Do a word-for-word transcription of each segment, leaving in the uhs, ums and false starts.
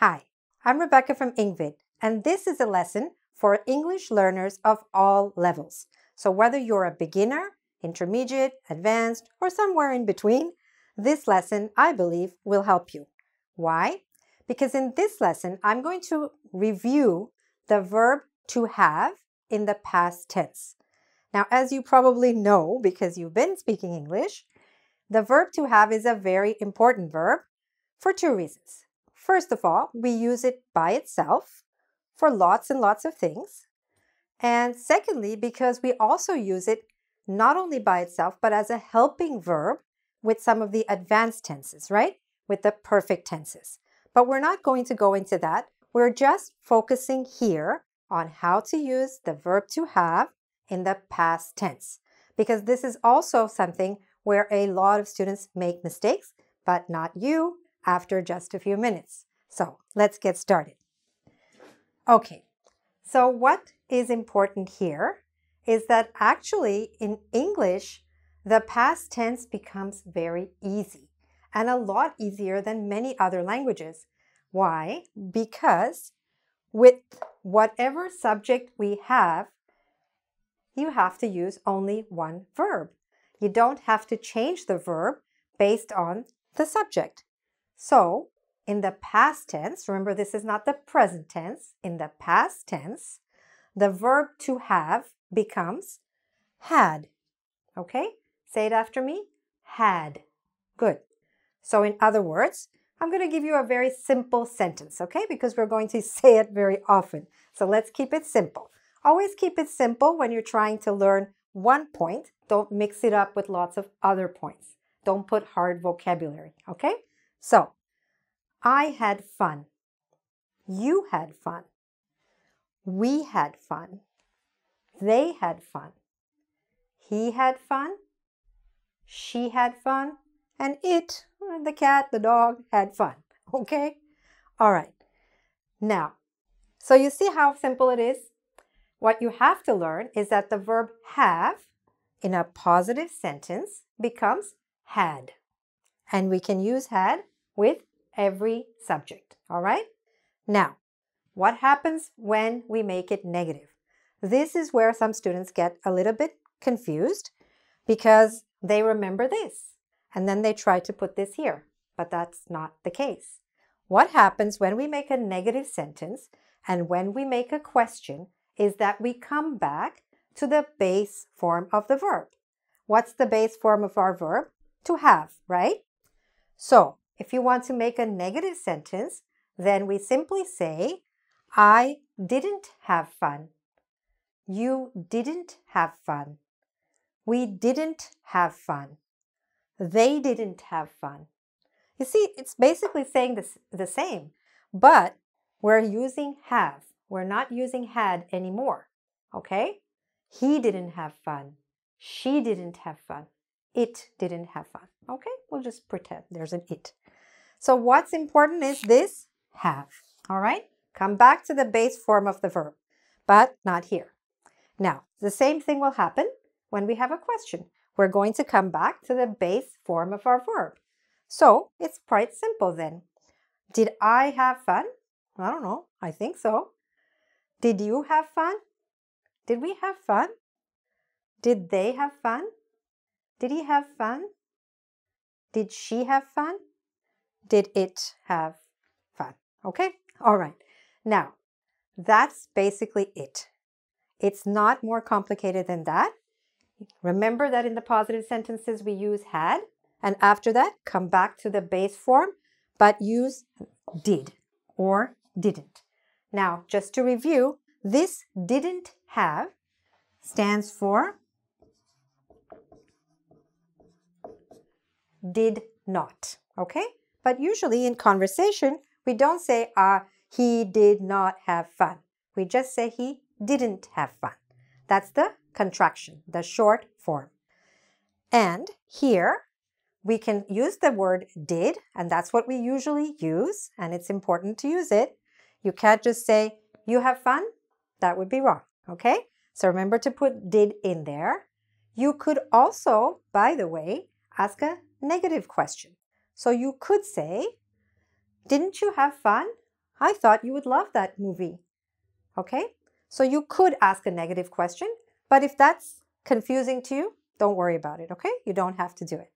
Hi, I'm Rebecca from engVid, and this is a lesson for English learners of all levels. So whether you're a beginner, intermediate, advanced, or somewhere in between, this lesson, I believe, will help you. Why? Because in this lesson, I'm going to review the verb to have in the past tense. Now, as you probably know, because you've been speaking English, the verb to have is a very important verb for two reasons. First of all, we use it by itself for lots and lots of things. And secondly, because we also use it not only by itself, but as a helping verb with some of the advanced tenses, right? With the perfect tenses. But we're not going to go into that. We're just focusing here on how to use the verb to have in the past tense, because this is also something where a lot of students make mistakes, but not you, after just a few minutes. So let's get started. Okay, so what is important here is that actually in English, the past tense becomes very easy and a lot easier than many other languages. Why? Because with whatever subject we have, you have to use only one verb. You don't have to change the verb based on the subject. So, in the past tense, remember this is not the present tense, in the past tense, the verb to have becomes had. Okay? Say it after me. Had. Good. So, in other words, I'm going to give you a very simple sentence, okay? Because we're going to say it very often. So, let's keep it simple. Always keep it simple when you're trying to learn one point. Don't mix it up with lots of other points. Don't put hard vocabulary, okay? So, I had fun, you had fun, we had fun, they had fun, he had fun, she had fun, and it, the cat, the dog, had fun. Okay? All right. Now, so you see how simple it is? What you have to learn is that the verb have in a positive sentence becomes had. And we can use had with every subject, all right? Now, what happens when we make it negative? This is where some students get a little bit confused because they remember this, and then they try to put this here, but that's not the case. What happens when we make a negative sentence and when we make a question is that we come back to the base form of the verb. What's the base form of our verb? To have, right? So, if you want to make a negative sentence, then we simply say, I didn't have fun. You didn't have fun. We didn't have fun. They didn't have fun. You see, it's basically saying this, the same, but we're using have. We're not using had anymore, okay? He didn't have fun. She didn't have fun. It didn't have fun. Okay, we'll just pretend there's an it. So what's important is this have, all right? Come back to the base form of the verb, but not here. Now, the same thing will happen when we have a question. We're going to come back to the base form of our verb. So it's quite simple then. Did I have fun? I don't know, I think so. Did you have fun? Did we have fun? Did they have fun? Did he have fun? Did she have fun? Did it have fun? Okay, all right. Now, that's basically it. It's not more complicated than that. Remember that in the positive sentences we use had, and after that, come back to the base form, but use did or didn't. Now, just to review, this didn't have stands for did not, okay? But usually in conversation, we don't say, ah, he did not have fun. We just say he didn't have fun. That's the contraction, the short form. And here, we can use the word did, and that's what we usually use, and it's important to use it. You can't just say, you have fun. That would be wrong, okay? So remember to put did in there. You could also, by the way, ask a negative question. So you could say, didn't you have fun? I thought you would love that movie. Okay? So you could ask a negative question, but if that's confusing to you, don't worry about it, okay? You don't have to do it.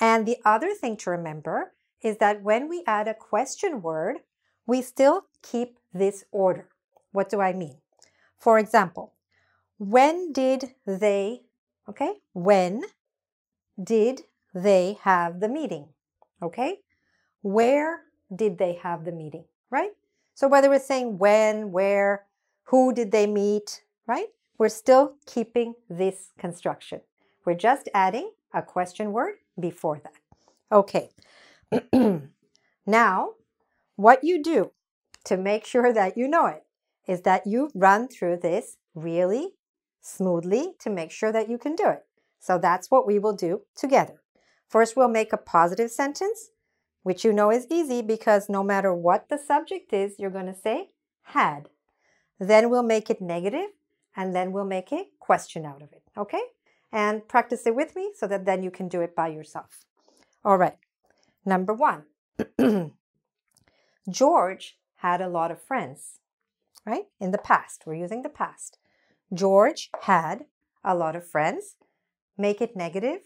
And the other thing to remember is that when we add a question word, we still keep this order. What do I mean? For example, when did they, okay? When did they have the meeting, okay? Where did they have the meeting, right? So whether we're saying when, where, who did they meet, right? We're still keeping this construction. We're just adding a question word before that. Okay. Now, what you do to make sure that you know it is that you run through this really smoothly to make sure that you can do it. So that's what we will do together. First, we'll make a positive sentence, which you know is easy because no matter what the subject is, you're going to say had. Then we'll make it negative, and then we'll make a question out of it, okay? And practice it with me so that then you can do it by yourself. All right, number one. George had a lot of friends, right? In the past, we're using the past. George had a lot of friends. Make it negative.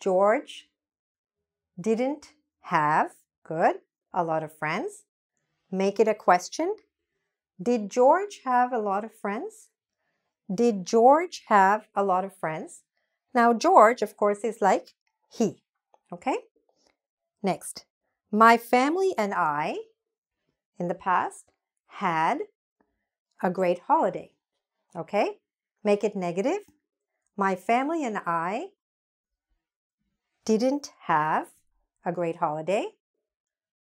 George didn't have, good, a lot of friends. Make it a question. Did George have a lot of friends? Did George have a lot of friends? Now, George, of course, is like he, okay? Next, my family and I, in the past, had a great holiday, okay? Make it negative. My family and I didn't have a great holiday.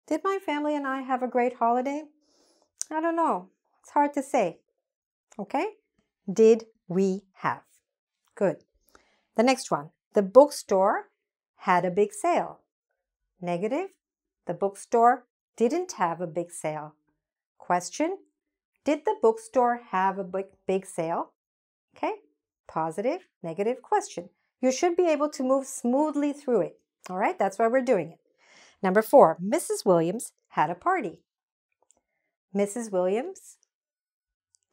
Did my family and I have a great holiday? I don't know. It's hard to say, okay? Did we have? Good. The next one. The bookstore had a big sale. Negative. The bookstore didn't have a big sale. Question. Did the bookstore have a big, big sale? Okay. Positive, negative, question. You should be able to move smoothly through it. All right. That's why we're doing it. Number four. Missus Williams had a party. Missus Williams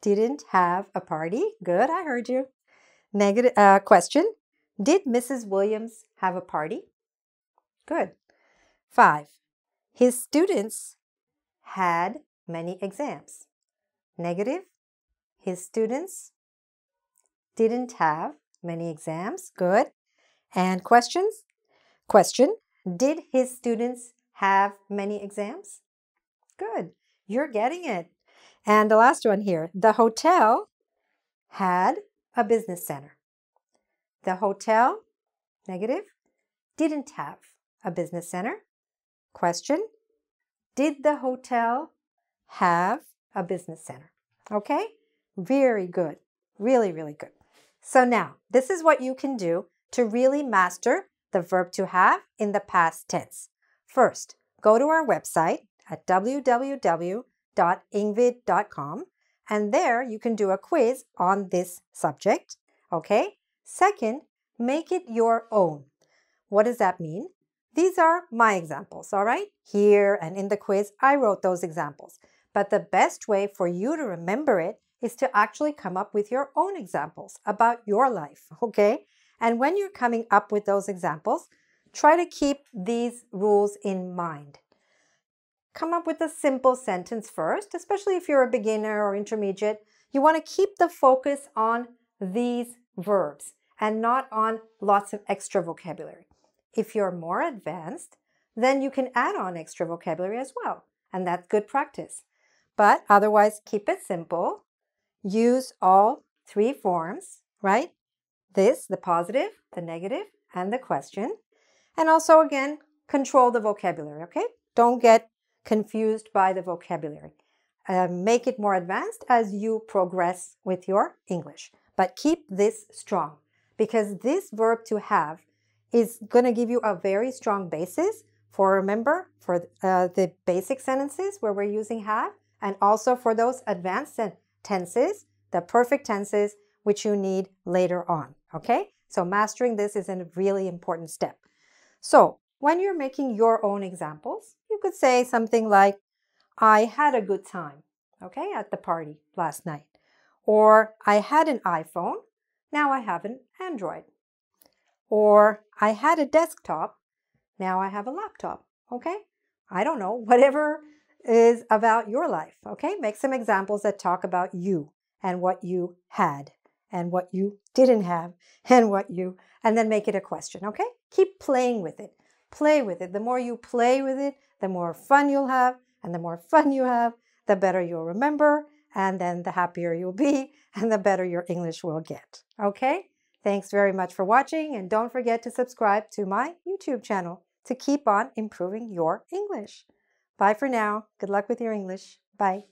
didn't have a party. Good, I heard you. Negative uh, question. Did Missus Williams have a party? Good. Five. His students had many exams. Negative. His students didn't have many exams. Good. And questions? Question. Did his students have many exams? Good. You're getting it. And the last one here, the hotel had a business center. The hotel, negative, didn't have a business center. Question, did the hotel have a business center? Okay, very good. Really, really good. So now, this is what you can do to really master the verb to have in the past tense. First, go to our website at w w w dot engvid dot com, and there you can do a quiz on this subject, okay? Second, make it your own. What does that mean? These are my examples, all right? Here and in the quiz, I wrote those examples. But the best way for you to remember it is to actually come up with your own examples about your life, okay? And when you're coming up with those examples, try to keep these rules in mind. Come up with a simple sentence first, especially if you're a beginner or intermediate. You want to keep the focus on these verbs and not on lots of extra vocabulary. If you're more advanced, then you can add on extra vocabulary as well, and that's good practice. But otherwise, keep it simple. Use all three forms, right? This, the positive, the negative, and the question. And also, again, control the vocabulary, okay? Don't get confused by the vocabulary. Uh, make it more advanced as you progress with your English. But keep this strong because this verb to have is going to give you a very strong basis for, remember, for uh, the basic sentences where we're using have, and also for those advanced tenses, the perfect tenses, which you need later on, okay? So mastering this is a really important step. So when you're making your own examples, you could say something like, I had a good time, okay, at the party last night. Or I had an iPhone, now I have an Android. Or I had a desktop, now I have a laptop, okay? I don't know, whatever is about your life, okay? Make some examples that talk about you and what you had and what you didn't have and what you, and then make it a question, okay? Keep playing with it. Play with it. The more you play with it, the more fun you'll have, and the more fun you have, the better you'll remember, and then the happier you'll be, and the better your English will get, okay? Thanks very much for watching, and don't forget to subscribe to my YouTube channel to keep on improving your English. Bye for now. Good luck with your English. Bye.